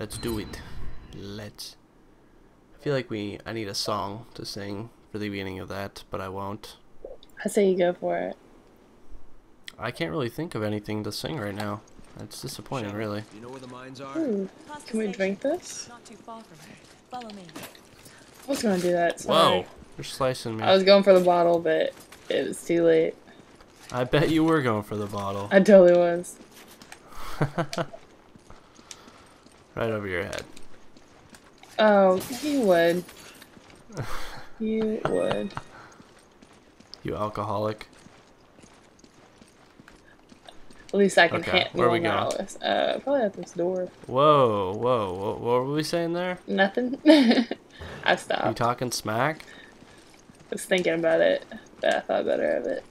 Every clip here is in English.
Let's do it. Let's. I feel like I need a song to sing for the beginning of that, but I won't. I say you go for it. I can't really think of anything to sing right now. That's disappointing, really. You know where the mines are? Ooh. Can we drink this? Not too far from here. Follow me. I was gonna do that. Sorry. Whoa, you're slicing me. I was going for the bottle, but it was too late. I bet you were going for the bottle. I totally was. Right over your head. Oh, you would. You would. You alcoholic. At least I can handle where are we going? Probably at this door. Whoa, whoa, whoa. What were we saying there? Nothing. I stopped. You talking smack? I was thinking about it, but I thought better of it.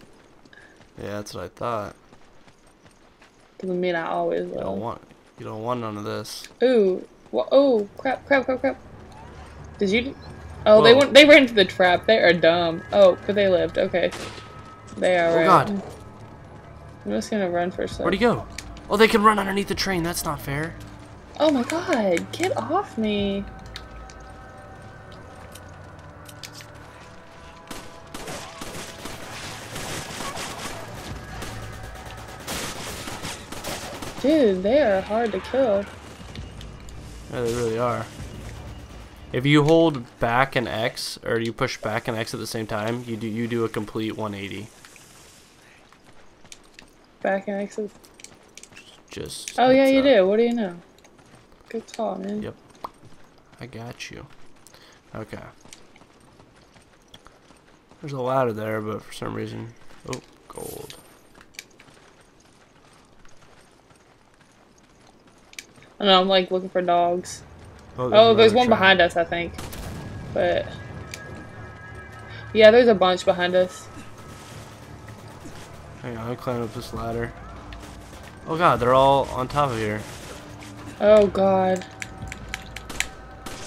Yeah, that's what I thought. Doesn't mean I always will. You don't want none of this. Ooh. Well, oh, crap, crap, crap, crap. Did you... Oh, whoa. They ran into the trap. They are dumb. Oh, but they lived. Okay. They are right. Oh, God. I'm just gonna run for a second. Where'd he go? Oh, they can run underneath the train. That's not fair. Oh my God! Get off me! Dude, they are hard to kill. Yeah, they really are. If you hold back and X, or you push back and X at the same time, you do a complete 180. Back and exit. Just. Oh yeah, you do. What do you know? Good call, man. Yep. I got you. Okay. There's a ladder there, but for some reason, oh, gold. I know. I'm like looking for dogs. Oh, there's one behind us, I think. But yeah, there's a bunch behind us. Hang on, I'm climbing up this ladder. Oh God, they're all on top of here. Oh God.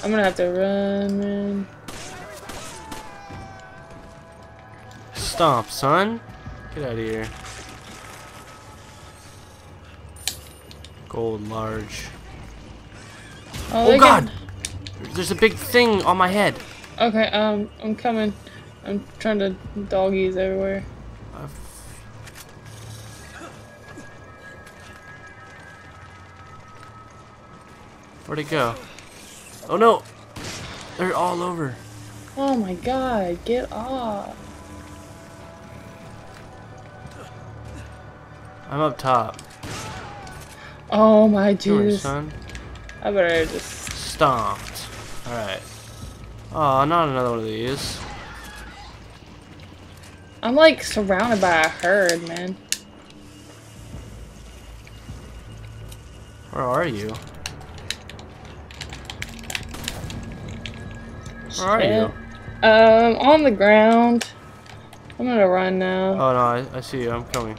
I'm gonna have to run, man. Stomp, son. Get out of here. Gold large. Oh God! There's a big thing on my head. Okay, I'm coming. I'm trying to doggies everywhere. Where'd it go? Oh no! They're all over. Oh my God, get off. I'm up top. Oh my Jesus. Son. I better just... Stomped. Alright. Oh, not another one of these. I'm like surrounded by a herd, man. Where are you? Where are you? On the ground. I'm gonna run now. Oh no, I see you. I'm coming.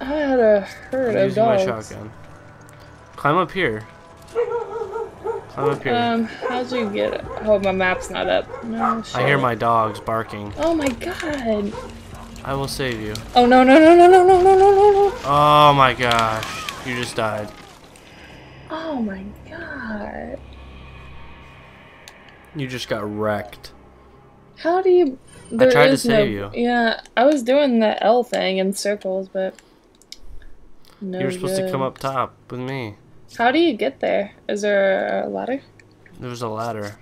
I had a herd of dogs. I'm using my shotgun. Climb up here. Climb up here. How'd you get it? Oh, my map's not up. No, shit. I hear my dogs barking. Oh my God. I will save you. Oh no no no no no no no no no. Oh my gosh, you just died. Oh my God. You just got wrecked. How do you... I tried to save you. Yeah, I was doing the L thing in circles, but... No, you were supposed to come up top with me. How do you get there? Is there a ladder? There's a ladder.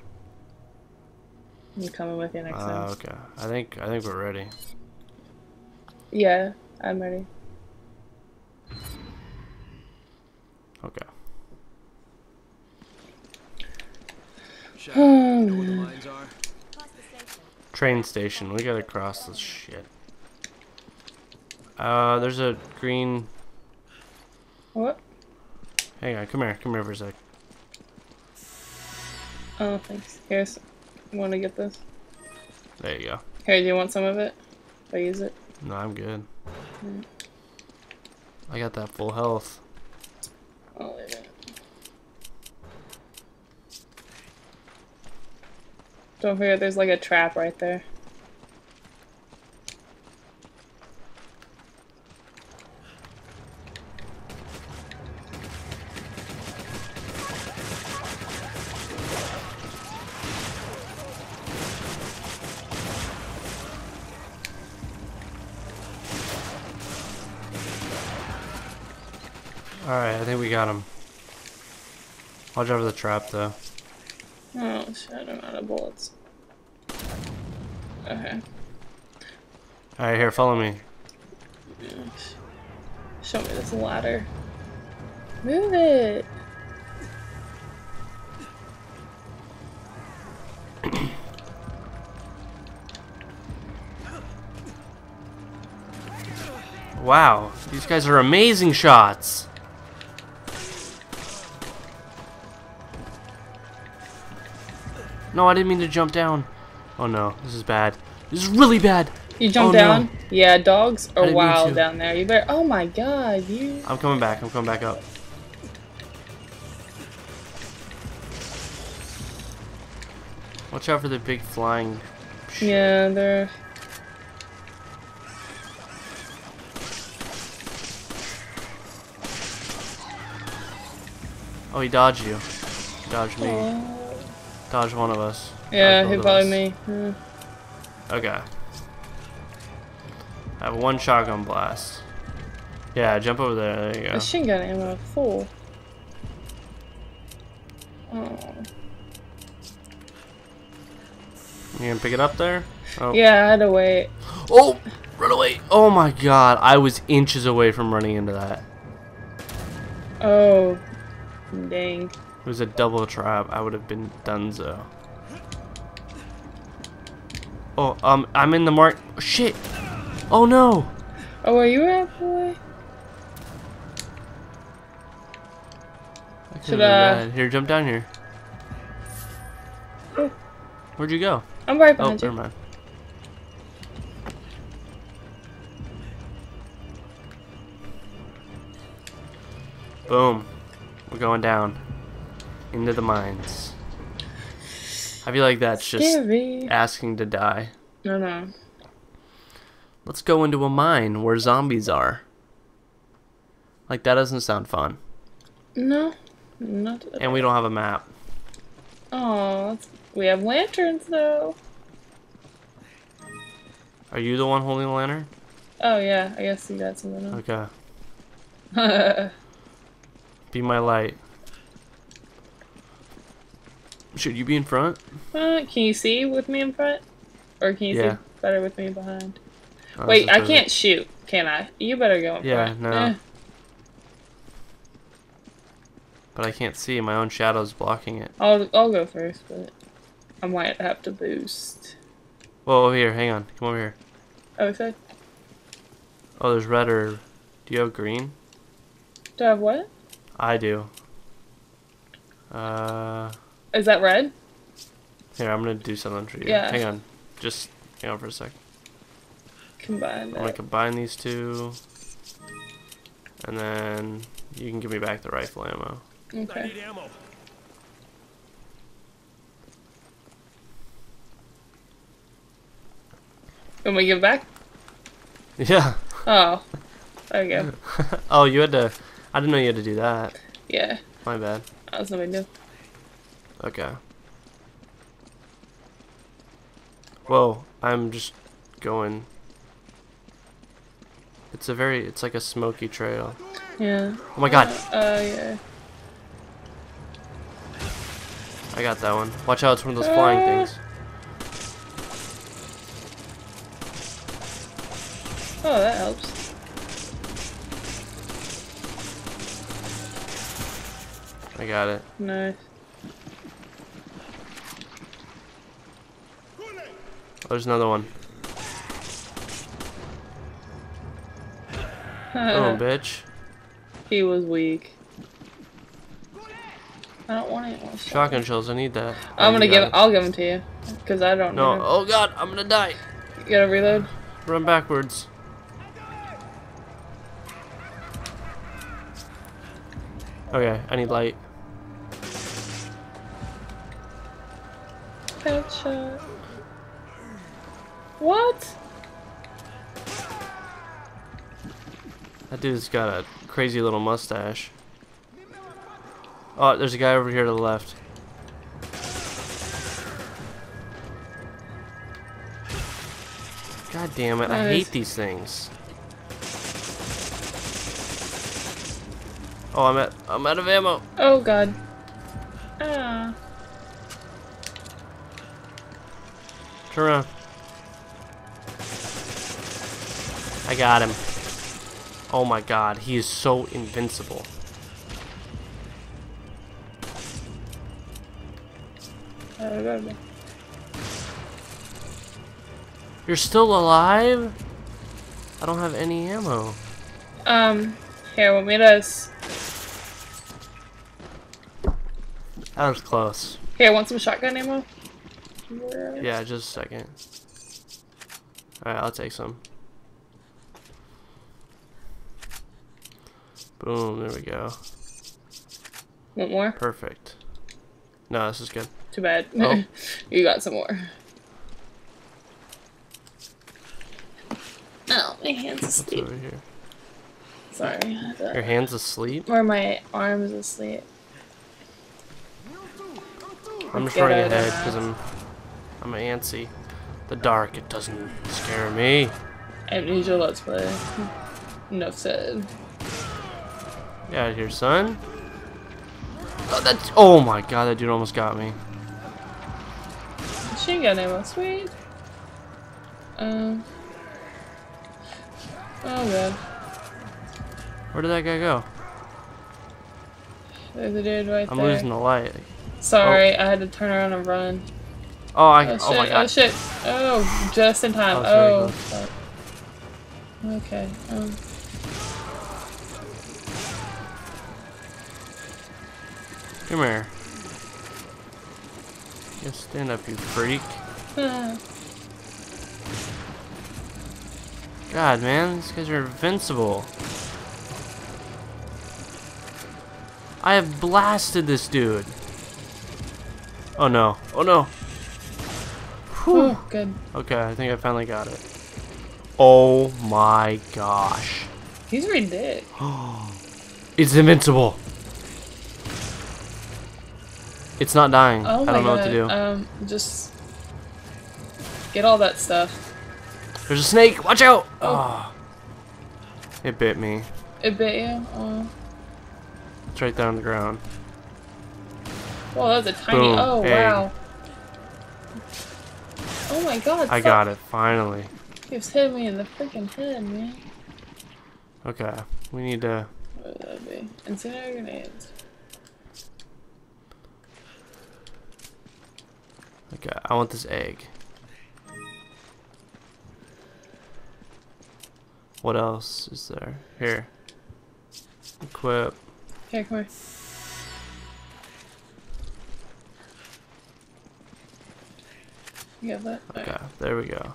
I'm coming with you next time. Oh, okay. I think we're ready. Yeah, I'm ready. Okay. You know where the lines are? Train station. We gotta cross this shit. There's a green... What? Hang on, come here for a sec. Oh, thanks. Here's... Wanna get this? There you go. Here, do you want some of it? I'll use it. No, I'm good. Mm. I got that full health. Oh, there you go. Don't forget, there's like a trap right there. Alright, I think we got him. Watch out for the trap, though. Oh, shit, I'm out of bullets. Okay. Alright, here, follow me. Show me this ladder. Move it! Wow, these guys are amazing shots! No, I didn't mean to jump down. Oh no, this is bad. This is really bad! You jumped down? No. Yeah, dogs are wild down there. You better- oh my god, you- I'm coming back, I'm coming back up. Watch out for the big flying shit. Yeah, they're- oh, he dodged you. He dodged me. Dodged one of us. Yeah, he probably me. Yeah. Okay. I have one shotgun blast. Yeah, jump over there. There you go. Machine gun ammo full. Oh. You gonna pick it up there? Oh. Yeah, I had to wait. Oh, run away! Oh my god, I was inches away from running into that. Oh. Dang. It was a double trap. I would have been donezo. Oh, I'm in the mark. Oh, shit. Oh no. Oh, are you half away? Should I? Here, jump down here. Oh. Where'd you go? I'm right behind you. Never mind. Boom. We're going down into the mines. I feel like that's just scary. Asking to die. No, no. Let's go into a mine where zombies are. Like, that doesn't sound fun. No, not at all. And we don't have a map. Oh, we have lanterns, though. Are you the one holding the lantern? Oh, yeah. I guess you got something else. Okay. Be my light. Should you be in front? Can you see with me in front? Or can you see better with me behind? Oh, wait, I can't shoot, can I? You better go in front. Yeah, no. But I can't see. My own shadow's blocking it. I'll go first, but I might have to boost. Whoa, over here. Hang on. Come over here. Oh, okay. Oh, there's red herb. Do you have green? Do I have what? I do. Is that red? Here, I'm gonna do something for you. Yeah. Hang on. Just hang on for a sec. Combine that. I'm gonna combine these two. And then you can give me back the rifle ammo. Okay. I need ammo. Can we give it back? Yeah. Oh. There you go. Oh, you had to... I didn't know you had to do that. Yeah. My bad. That was no big deal. Okay. Whoa, I'm just going. It's a very, it's like a smoky trail. Yeah. Oh my god. Yeah. I got that one. Watch out, it's one of those flying things. Oh, that helps. I got it. Nice. Oh, there's another one. Oh, bitch. He was weak. I don't want any more shotgun shells. I need that. I'm gonna give. I'll give them to you, cause I don't know. No. Oh god, I'm gonna die. You gotta reload. Run backwards. Okay, I need light. Headshot. What? That dude's got a crazy little mustache. Oh, there's a guy over here to the left. God damn it, I hate these things. Oh, I'm out of ammo. Oh god. Turn around. I got him. Oh my god, he is so invincible. You're still alive? I don't have any ammo. Here, want me to... That was close. Here, want some shotgun ammo? Yeah, just a second. Alright, I'll take some. Boom, there we go. Want more? Perfect. No, this is good. Too bad. Oh. You got some more. Oh, my hand's asleep. What's over here? Sorry. Your hand's asleep? Or my arm's asleep. I'm just running ahead because I'm antsy. The dark, it doesn't scare me. Amnesia Let's Play. Enough said. Get out of here, son. Oh, that's, oh my god, that dude almost got me. Machine gun ammo, sweet. Oh god. Where did that guy go? There's a dude right there. I'm losing the light. Sorry, oh. I had to turn around and run. Oh, oh my god. Oh shit. Oh, just in time. Oh. Okay. Come here. Just stand up, you freak. God, man, these guys are invincible. I have blasted this dude. Oh no. Oh no. Whew. Oh, good. Okay, I think I finally got it. Oh my gosh. He's really dead. It's invincible. It's not dying. Oh I don't know what to do. Just get all that stuff. There's a snake. Watch out! Oh. It bit me. It bit you? Oh. It's right there on the ground. Whoa, that was a tiny. Boom. Oh, egg. Wow. Oh my god. I got it, finally. He was hitting me in the freaking head, man. Okay, we need to. What would that be? Incendiary grenades. Okay, I want this egg. What else is there? Here. Equip. Here, come here. You got that? Okay, right. There we go.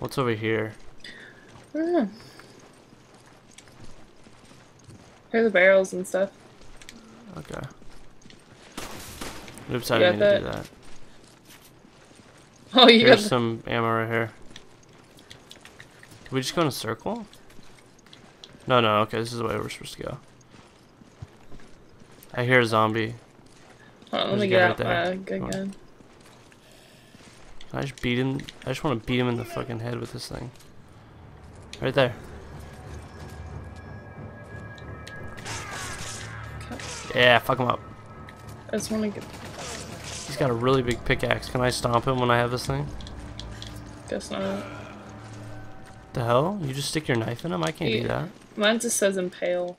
What's over here? I don't know. Here are the barrels and stuff. Okay. Oops, I didn't mean to do that. Oh, you got some ammo right here. Did we just go in a circle? No, no, okay, this is the way we're supposed to go. I hear a zombie. Hold on, let me get out my good gun. I just beat him. I just want to beat him in the fucking head with this thing. Right there. Okay. Yeah, fuck him up. I just want to get. He's got a really big pickaxe. Can I stomp him when I have this thing? Guess not. The hell? You just stick your knife in him? I can't do that. Mine just says impale.